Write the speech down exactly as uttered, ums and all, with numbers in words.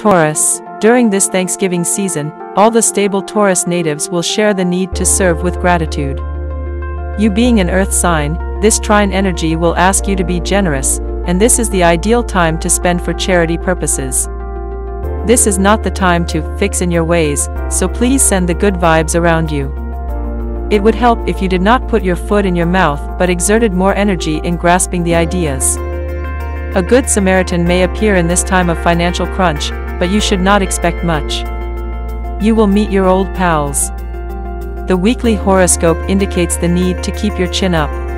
Taurus. During this Thanksgiving season, all the stable Taurus natives will share the need to serve with gratitude. You being an earth sign, this trine energy will ask you to be generous, and this is the ideal time to spend for charity purposes. This is not the time to fix in your ways, so please send the good vibes around you. It would help if you did not put your foot in your mouth but exerted more energy in grasping the ideas. A good Samaritan may appear in this time of financial crunch, but you should not expect much. You will meet your old pals. The weekly horoscope indicates the need to keep your chin up.